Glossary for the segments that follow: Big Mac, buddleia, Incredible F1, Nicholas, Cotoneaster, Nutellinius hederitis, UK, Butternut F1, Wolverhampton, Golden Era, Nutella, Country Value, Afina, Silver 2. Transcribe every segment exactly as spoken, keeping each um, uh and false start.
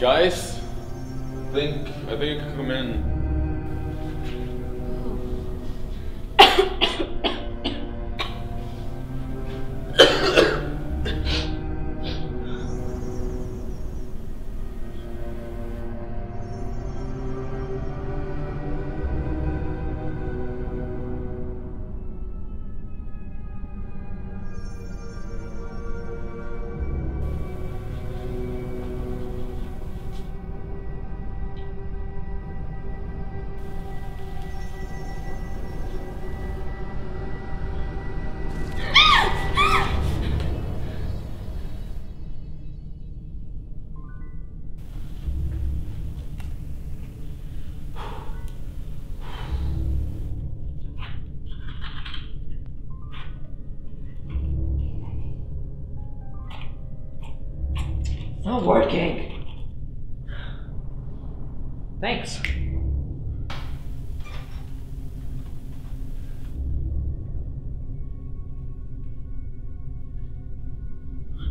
Guys, I think I think I can come in. Not working. Thanks.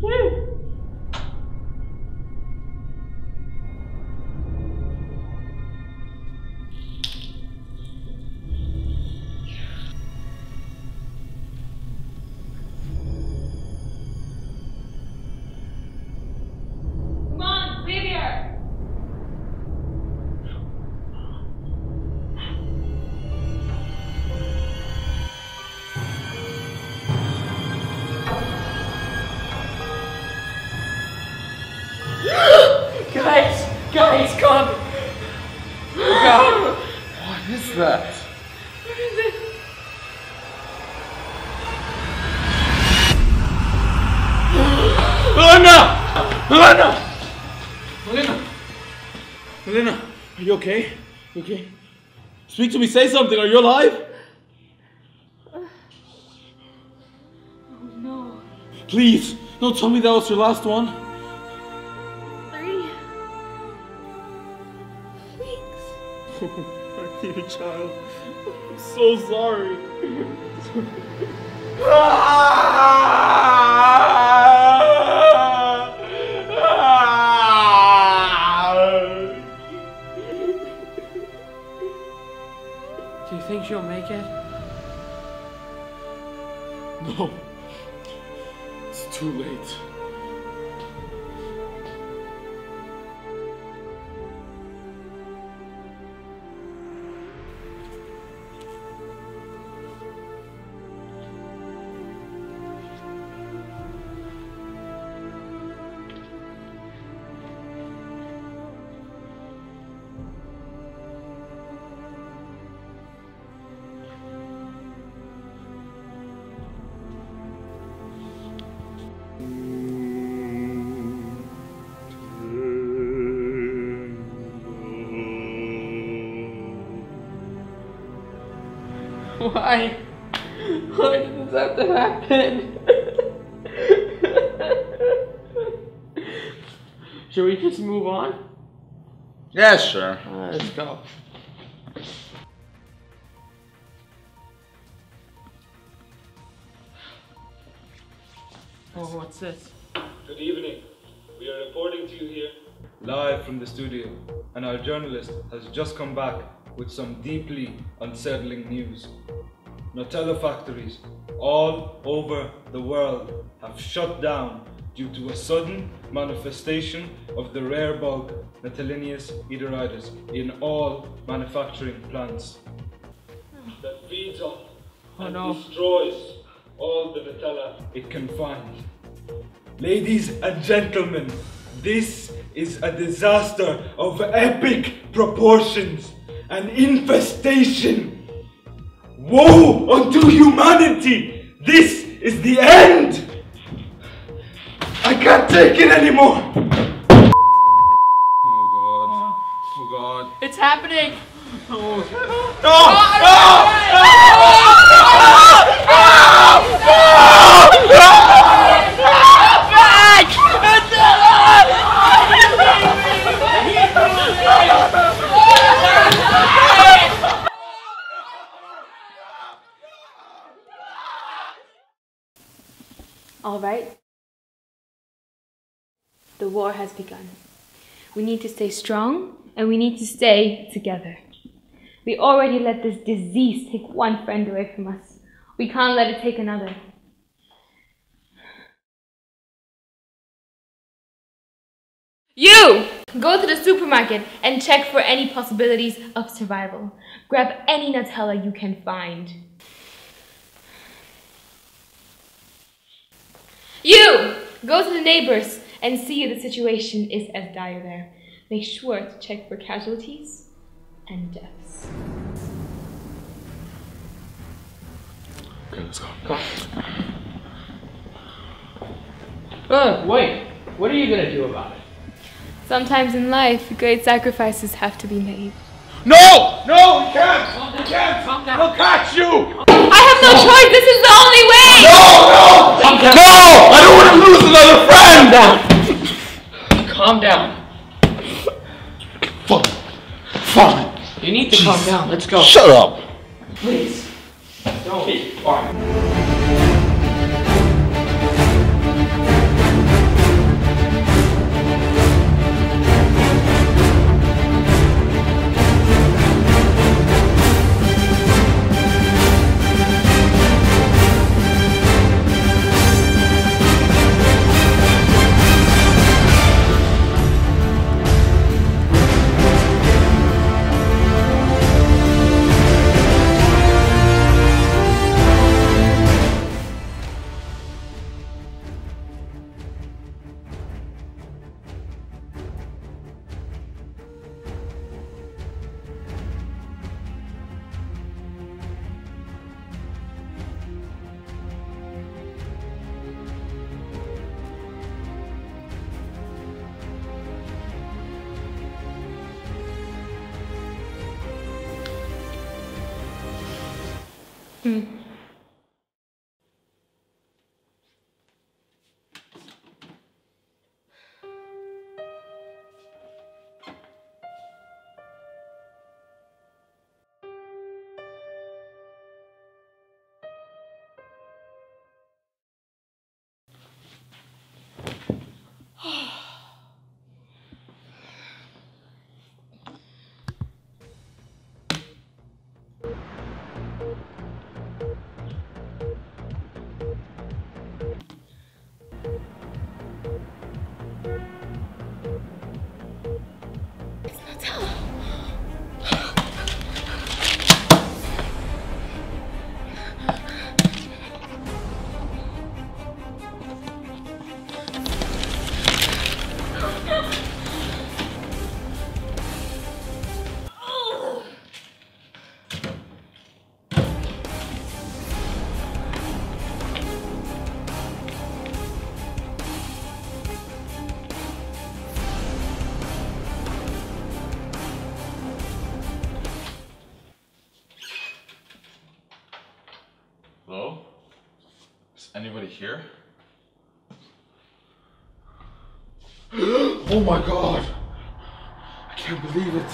Woo. Guys, come! Look out! What is that? What is it? Elena! Elena! Elena! Elena, are you okay? You okay? Speak to me, say something, are you alive? Uh, oh no. Please, don't tell me that was your last one. My dear child, I'm so sorry. Do you think she'll make it? No. It's too late. Why? Why did this have to happen? Should we just move on? Yeah, sure. Let's go. Oh, what's this? Good evening. We are reporting to you here live from the studio, and our journalist has just come back with some deeply unsettling news. Nutella factories all over the world have shut down due to a sudden manifestation of the rare bug Nutellinius hederitis in all manufacturing plants that feeds on and oh no. destroys all the Nutella it can find. Ladies and gentlemen, this is a disaster of epic proportions, an infestation. Woe unto humanity! This is the end! I can't take it anymore! Oh god. Oh god. It's happening! Oh. No! No! No! No! No! No! All right, the war has begun. We need to stay strong and we need to stay together. We already let this disease take one friend away from us. We can't let it take another. You! Go to the supermarket and check for any possibilities of survival. Grab any Nutella you can find. You! Go to the neighbors and see if the situation is as dire there. Make sure to check for casualties and deaths. Okay, let's go. Come on. Uh, wait! What are you gonna do about it? Sometimes in life, great sacrifices have to be made. No! No! We can't! We can't! We'll catch you! I have no, no choice! This is the only way! No! No! Calm down. No! I don't want to lose another friend! Calm down. Calm down. Fine. You need to Jeez. calm down. Let's go. Shut up. Please. Don't. Please. All right. Hmm. Anybody here? Oh my god! I can't believe it!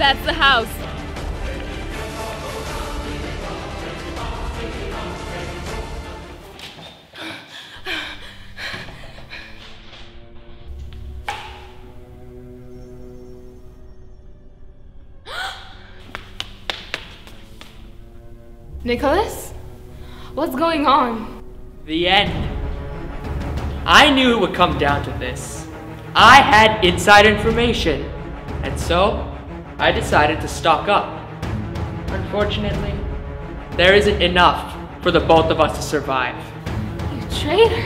That's the house. Nicholas? What's going on? The end. I knew it would come down to this. I had inside information, and so I decided to stock up. Unfortunately, there isn't enough for the both of us to survive. You traitor!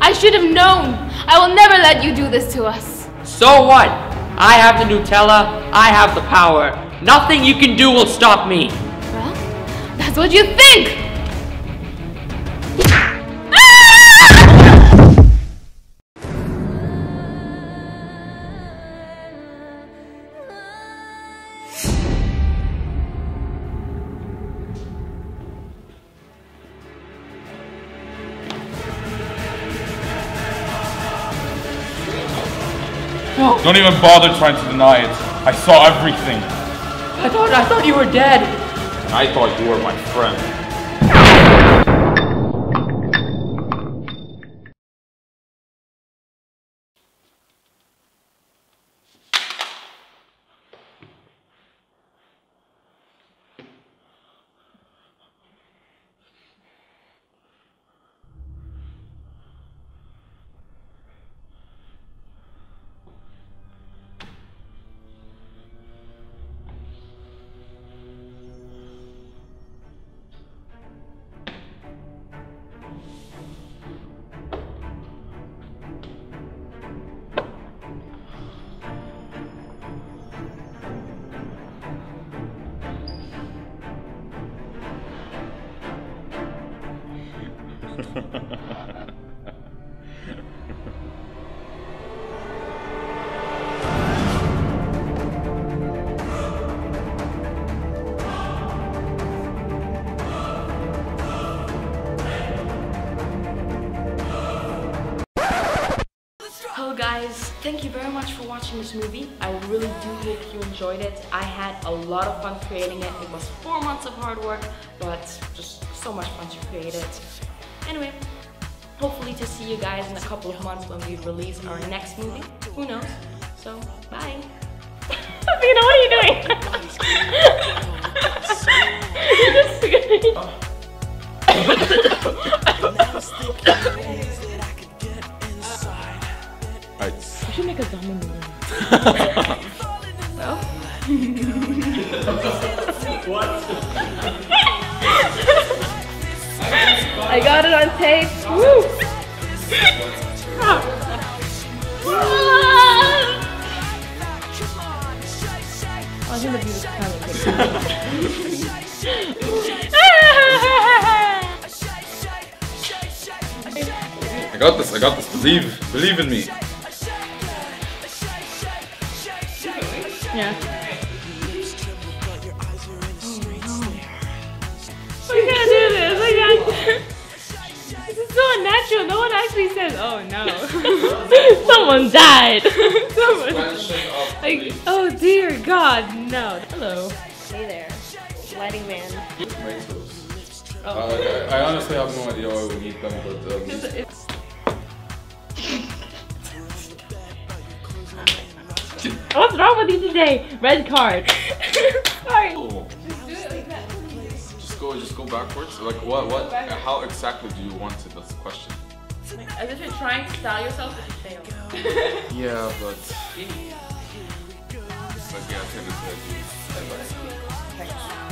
I should have known! I will never let you do this to us! So what? I have the Nutella, I have the power. Nothing you can do will stop me! Well, that's what you think! Don't even bother trying to deny it. I saw everything. I thought I thought you were dead. And I thought you were my friend. Guys, thank you very much for watching this movie. I really do hope you enjoyed it. I had a lot of fun creating it. It was four months of hard work, but just so much fun to create it. Anyway, hopefully to see you guys in a couple of months when we release our next movie. Who knows? So, bye. Afina, what are you doing? You're just screaming. I should make a dummy movie. No? What? I got it on tape. Woo! I think the view is kind of I got this, I got this. Believe, believe in me. Yeah. Oh, no. We can't do this. We can't. This is so unnatural. No one actually says, "Oh no, someone died." Someone. Like, oh dear God, no. Hello. Hey there, lighting man. Oh. Uh, like, I, I honestly have no idea why we need them, but. Um, it's, it's What's wrong with you today? Red card. Sorry. Cool. Just do it like that. Just go, just go backwards. Like what? What? How exactly do you want it? That's the question. As if you're trying to style yourself, but you fail. Yeah, but. It's like yeah, I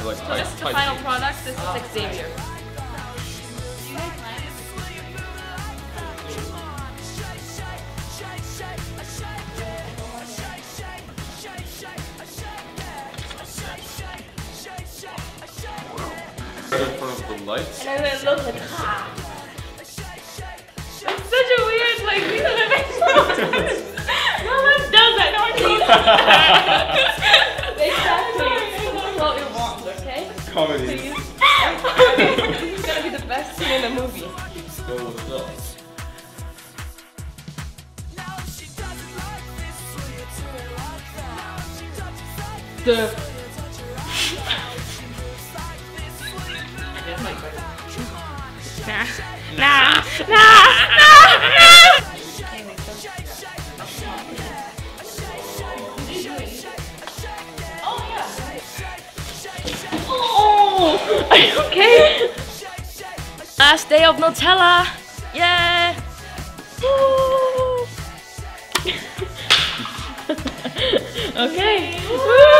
like. Like so this is the final product. This is Xavier. In front of the lights. And then look at ha. That's such a weird like we don't have extra. No one does that, no one needs that. They start to float your wands, okay? Comedy. This is gonna be the best scene in the movie. So close. the... Nah, nah, nah, nah, nah. Are you okay? Last day of Nutella! Yeah! Woo. Okay! Woo.